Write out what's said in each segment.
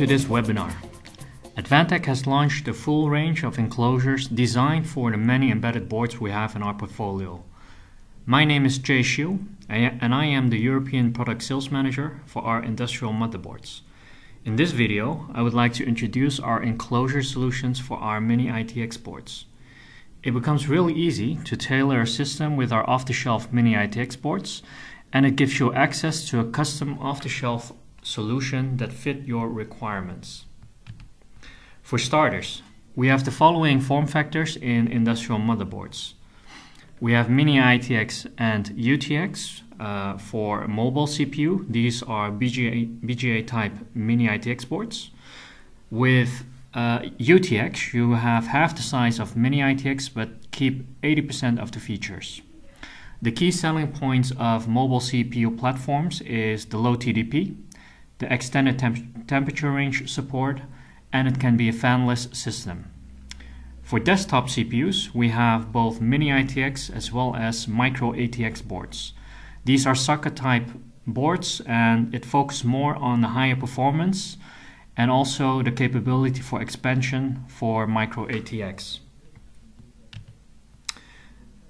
to this webinar. Advantech has launched the full range of enclosures designed for the many embedded boards we have in our portfolio. My name is Jay Shiu, and I am the European Product Sales Manager for our industrial motherboards. In this video, I would like to introduce our enclosure solutions for our Mini-ITX boards. It becomes really easy to tailor a system with our off-the-shelf Mini-ITX boards, and it gives you access to a custom off-the-shelf solution that fit your requirements. For starters, we have the following form factors in industrial motherboards. We have Mini-ITX and UTX for mobile CPU. These are BGA type Mini-ITX boards. With UTX, you have half the size of Mini-ITX but keep 80% of the features. The key selling points of mobile CPU platforms is the low TDP, the extended temperature range support, and it can be a fanless system. For desktop CPUs, we have both Mini-ITX as well as Micro-ATX boards. These are socket type boards, and it focuses more on the higher performance and also the capability for expansion for Micro-ATX.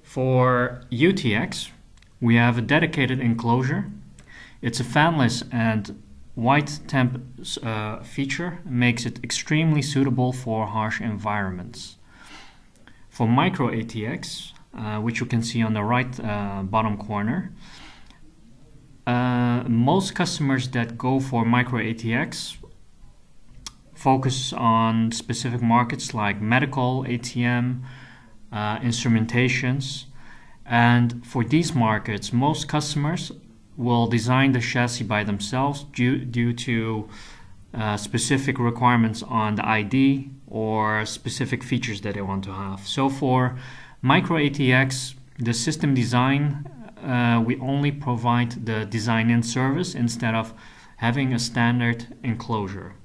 For UTX, we have a dedicated enclosure. It's a fanless and white temp feature makes it extremely suitable for harsh environments. For Micro-ATX, which you can see on the right bottom corner, most customers that go for Micro-ATX focus on specific markets like medical, ATM, instrumentations, and for these markets, most customers will design the chassis by themselves due to specific requirements on the ID or specific features that they want to have. So for Micro-ATX, the system design, we only provide the design-in service instead of having a standard enclosure.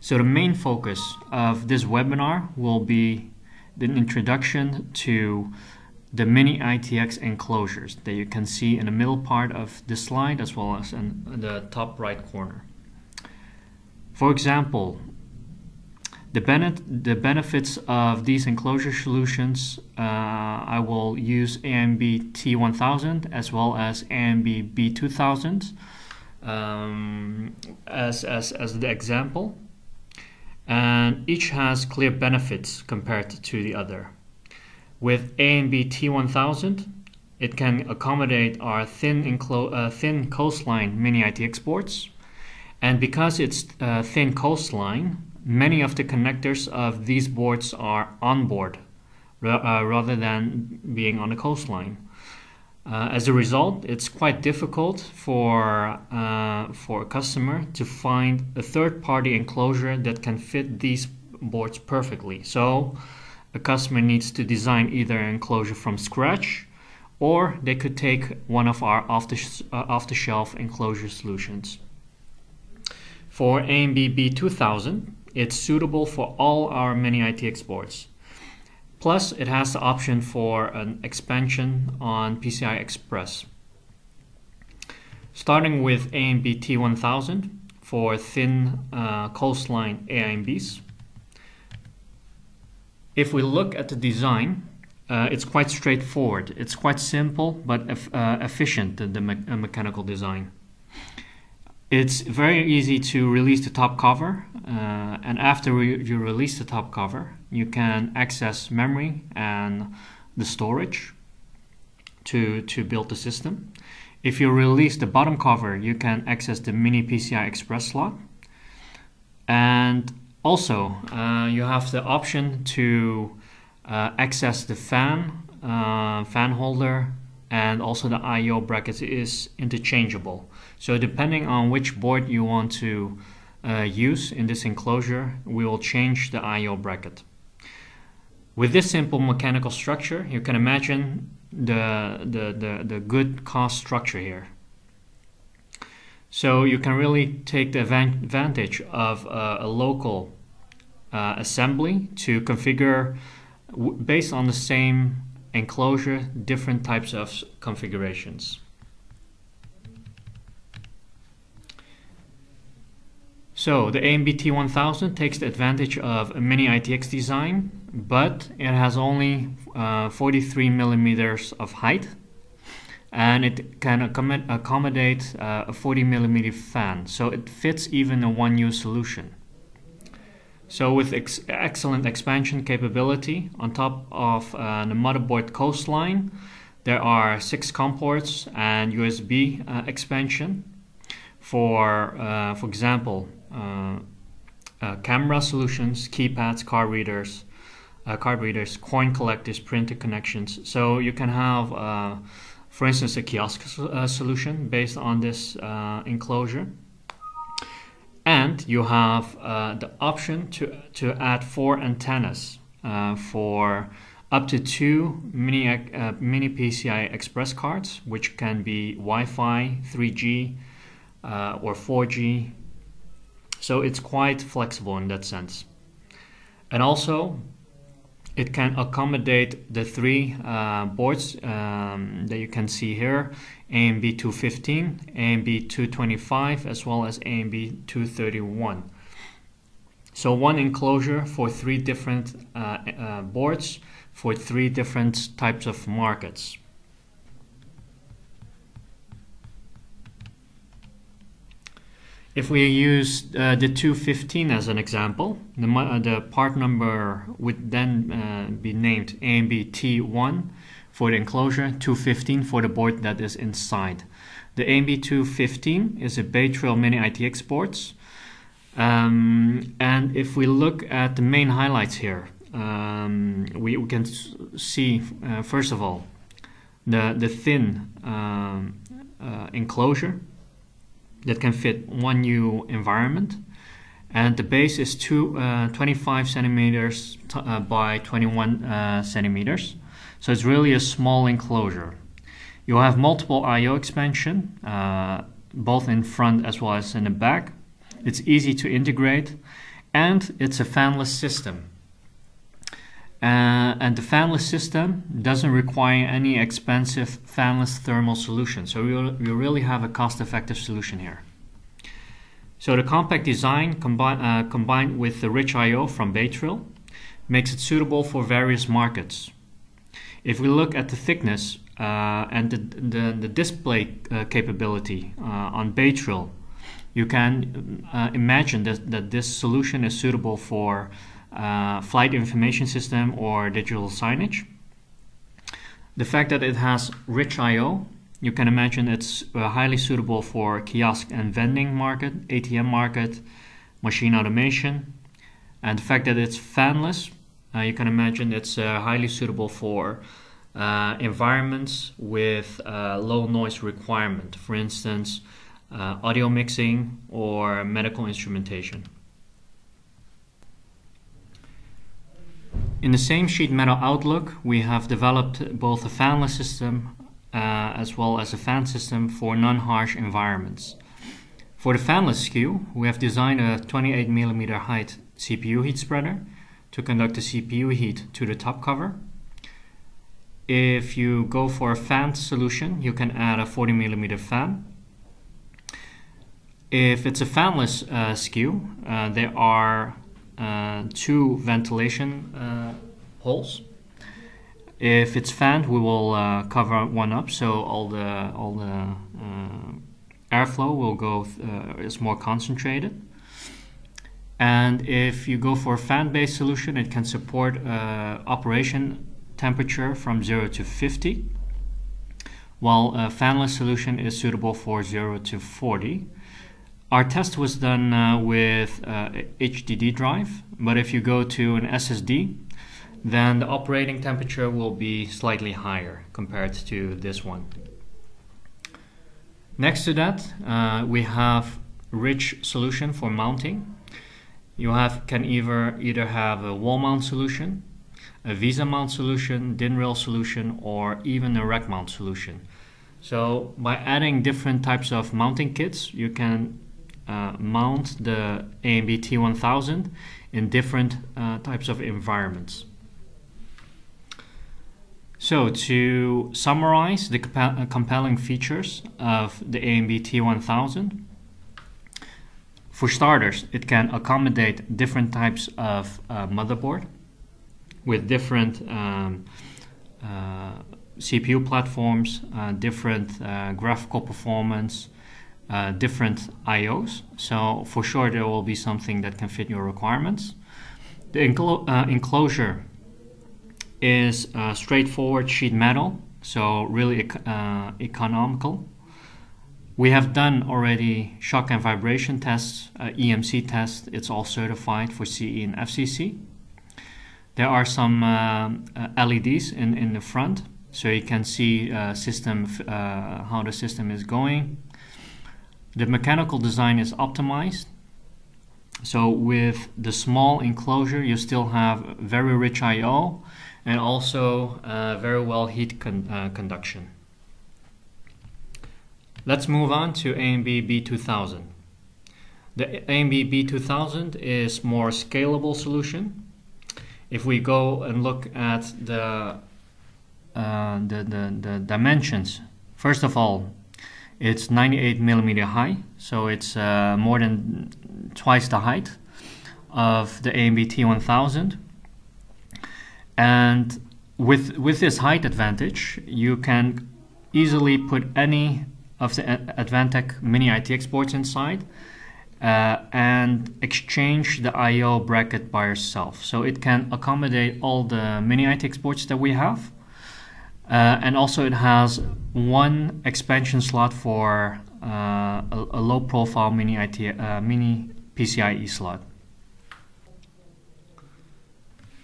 So the main focus of this webinar will be the introduction to the Mini-ITX enclosures that you can see in the middle part of the slide as well as in the top right corner. For example, the benefits of these enclosure solutions, I will use AMB-T1000 as well as AMB-B2000 as the example, and each has clear benefits compared to the other. With AMB-T1000, it can accommodate our thin coastline Mini-ITX boards, and because it's thin coastline, many of the connectors of these boards are onboard rather than being on the coastline. As a result, it's quite difficult for a customer to find a third-party enclosure that can fit these boards perfectly. So a customer needs to design either an enclosure from scratch, or they could take one of our off-the-shelf enclosure solutions. For AMB-B2000, it's suitable for all our Mini-ITX boards. Plus, it has the option for an expansion on PCI Express. Starting with AMB-T1000 for thin coastline AMBs. If we look at the design, it's quite straightforward. It's quite simple but efficient, the mechanical design. It's very easy to release the top cover, and after you release the top cover, you can access memory and the storage to build the system. If you release the bottom cover, you can access the mini PCI Express slot, and also, you have the option to access the fan holder, and also the I/O brackets is interchangeable. So depending on which board you want to use in this enclosure, we will change the I/O bracket. With this simple mechanical structure, you can imagine the good cost structure here. So you can really take the advantage of a local assembly to configure, based on the same enclosure, different types of configurations. So the AMB-T1000 takes the advantage of a Mini-ITX design, but it has only 43 millimeters of height, and it can accommodate a 40 millimeter fan, so it fits even a 1U solution. So with excellent expansion capability, on top of the motherboard coastline, there are 6 COM ports and USB expansion. For example, camera solutions, keypads, card readers, coin collectors, printer connections. So you can have, for instance, a kiosk solution based on this enclosure. And you have the option to add 4 antennas for up to 2 mini PCI Express cards, which can be Wi-Fi, 3G, or 4G, so it's quite flexible in that sense. And also it can accommodate the 3 boards that you can see here, AMB-215, AMB-225, as well as AMB-231. So one enclosure for 3 different boards for 3 different types of markets. If we use the 215 as an example, the part number would then be named AMB-T1 for the enclosure, 215 for the board that is inside. The AMB-215 is a Baytrail Mini-ITX boards. And if we look at the main highlights here, we can see, first of all, the thin enclosure that can fit 1U environment, and the base is 25 centimeters by 21 centimeters, so it's really a small enclosure. You have multiple I/O expansion, both in front as well as in the back. It's easy to integrate, and it's a fanless system. And the fanless system doesn't require any expensive fanless thermal solution, so we really have a cost-effective solution here. So the compact design combined with the rich I/O from Baytrail makes it suitable for various markets. If we look at the thickness and the display capability on Baytrail, you can imagine that this solution is suitable for flight information system or digital signage. The fact that it has rich I/O, you can imagine it's highly suitable for kiosk and vending market, ATM market, machine automation, and the fact that it's fanless, you can imagine it's highly suitable for environments with low noise requirement, for instance, audio mixing or medical instrumentation. In the same sheet metal outlook, we have developed both a fanless system as well as a fan system for non-harsh environments. For the fanless SKU, we have designed a 28mm height CPU heat spreader to conduct the CPU heat to the top cover. If you go for a fan solution, you can add a 40mm fan. If it's a fanless SKU, there are 2 ventilation holes. If it's fanned, we will cover one up, so all the airflow will go is more concentrated. And if you go for a fan-based solution, it can support operation temperature from 0 to 50, while a fanless solution is suitable for 0 to 40. Our test was done with HDD drive, but if you go to an SSD, then the operating temperature will be slightly higher compared to this one. Next to that, we have rich solution for mounting. You can either have a wall mount solution, a visa mount solution, DIN rail solution, or even a rack mount solution. So by adding different types of mounting kits, you can mount the AMB-T1000 in different types of environments. So to summarize the compelling features of the AMB-T1000, For starters, it can accommodate different types of motherboard with different CPU platforms, different graphical performance, different IOs. So for sure there will be something that can fit your requirements. The enclosure is straightforward sheet metal, so really economical. We have done already shock and vibration tests, EMC tests. It's all certified for CE and FCC. There are some LEDs in the front, so you can see how the system is going. The mechanical design is optimized. So with the small enclosure, you still have very rich I/O and also very well heat conduction. Let's move on to AMB-B2000. The AMB-B2000 is more scalable solution. If we go and look at the dimensions, first of all, it's 98 millimeter high, so it's more than twice the height of the AMB-T1000. And with this height advantage, you can easily put any of the Advantech Mini-ITX boards inside and exchange the I/O bracket by yourself. So it can accommodate all the Mini-ITX boards that we have. And also it has one expansion slot for a low profile mini PCIe slot.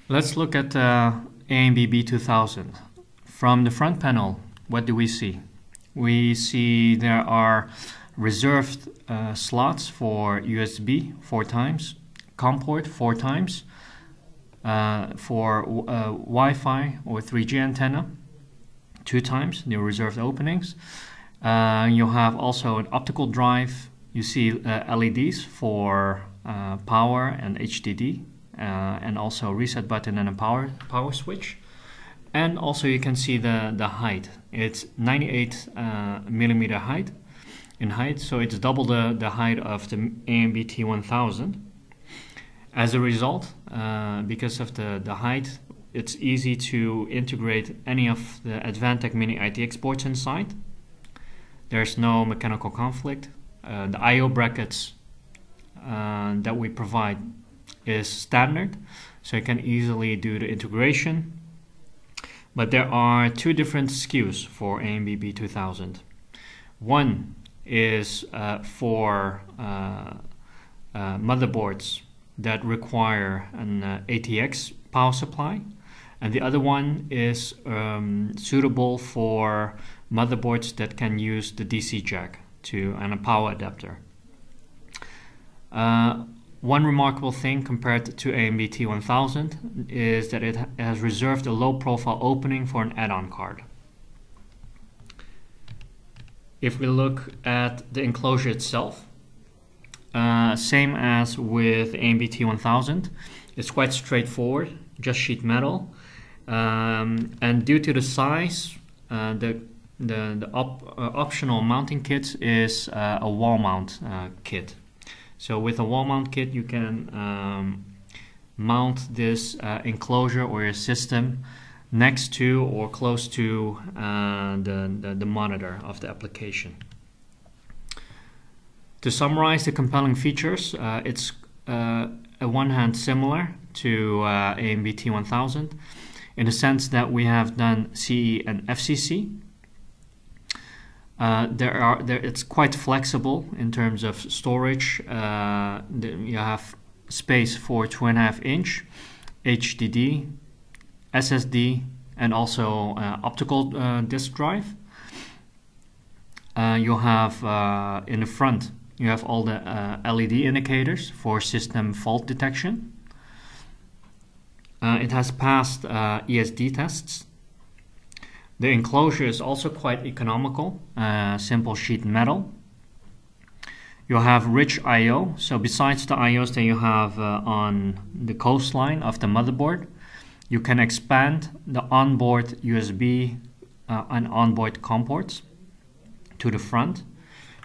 Let's look at AMB-B2000. From the front panel, what do we see? We see there are reserved slots for USB 4x, COM port 4x, for Wi-Fi or 3G antenna 2x, the reserved openings. You have also an optical drive. You see LEDs for power and HDD, and also a reset button and a power switch. And also you can see the height. It's 98 millimeter height, so it's double the height of the AMB-T1000. As a result, because of the height, it's easy to integrate any of the Advantech Mini-ITX boards inside. There's no mechanical conflict. The I/O brackets that we provide is standard, so you can easily do the integration. But there are two different SKUs for AMB-B2000. One is for motherboards that require an ATX power supply, and the other one is suitable for motherboards that can use the DC jack and a power adapter. One remarkable thing compared to AMB-T1000 is that it has reserved a low profile opening for an add-on card. If we look at the enclosure itself, same as with AMB-T1000, it's quite straightforward, just sheet metal. And due to the size, the optional mounting kit is a wall mount kit. So with a wall mount kit, you can mount this enclosure or your system next to or close to the monitor of the application. To summarize the compelling features, it's on one hand similar to AMB-T1000 in the sense that we have done CE and FCC. It's quite flexible in terms of storage. You have space for 2.5-inch HDD, SSD, and also optical disk drive. You have in the front, you have all the LED indicators for system fault detection. It has passed ESD tests. The enclosure is also quite economical, simple sheet metal. You have rich I/O, so besides the IOs that you have on the coastline of the motherboard, you can expand the onboard USB and onboard COM ports to the front.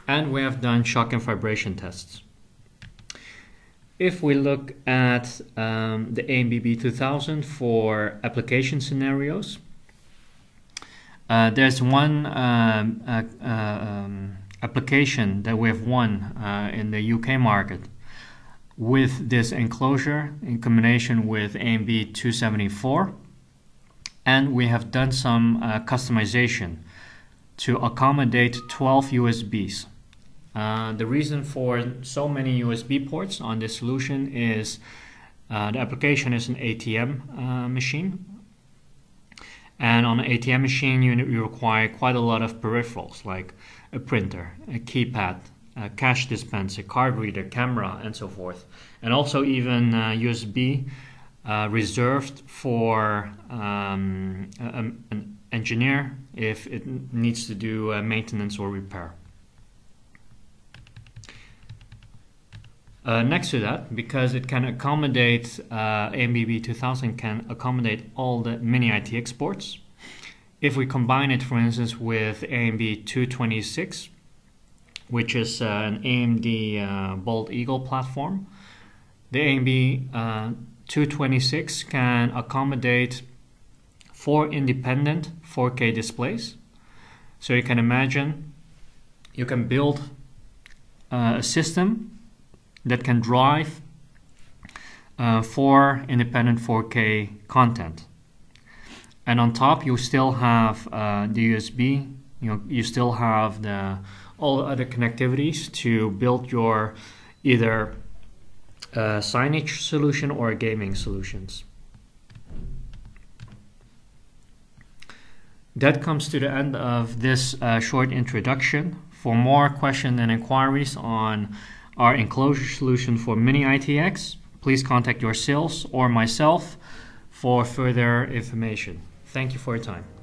And we have done shock and vibration tests. If we look at the AMB-B2000 for application scenarios, there's one application that we have won in the UK market with this enclosure in combination with AMB-274, and we have done some customization to accommodate 12 USBs. The reason for so many USB ports on this solution is the application is an ATM machine, and on an ATM machine you require quite a lot of peripherals like a printer, a keypad, a cash dispenser, card reader, camera, and so forth, and also even USB reserved for an engineer if it needs to do maintenance or repair. Next to that, because it can accommodate, AMB-B2000 can accommodate all the Mini-ITX ports. If we combine it, for instance, with AMB-226, which is an AMD Bald Eagle platform, the AMB-226 can accommodate 4 independent 4K displays. So you can imagine you can build a system that can drive 4 independent 4K content, and on top you still have the USB. You still have all the other connectivities to build your either signage solution or gaming solutions. That comes to the end of this short introduction. For more questions and inquiries on our enclosure solution for Mini-ITX, please contact your sales or myself for further information. Thank you for your time.